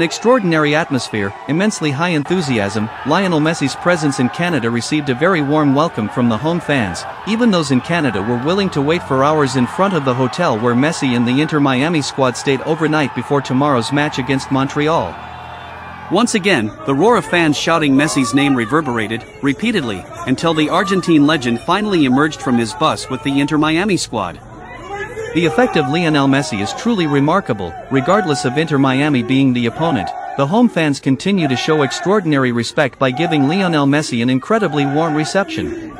An extraordinary atmosphere, immensely high enthusiasm, Lionel Messi's presence in Canada received a very warm welcome from the home fans. Even those in Canada were willing to wait for hours in front of the hotel where Messi and the Inter Miami squad stayed overnight before tomorrow's match against Montreal. Once again, the roar of fans shouting Messi's name reverberated, repeatedly, until the Argentine legend finally emerged from his bus with the Inter Miami squad. The effect of Lionel Messi is truly remarkable. Regardless of Inter Miami being the opponent, the home fans continue to show extraordinary respect by giving Lionel Messi an incredibly warm reception.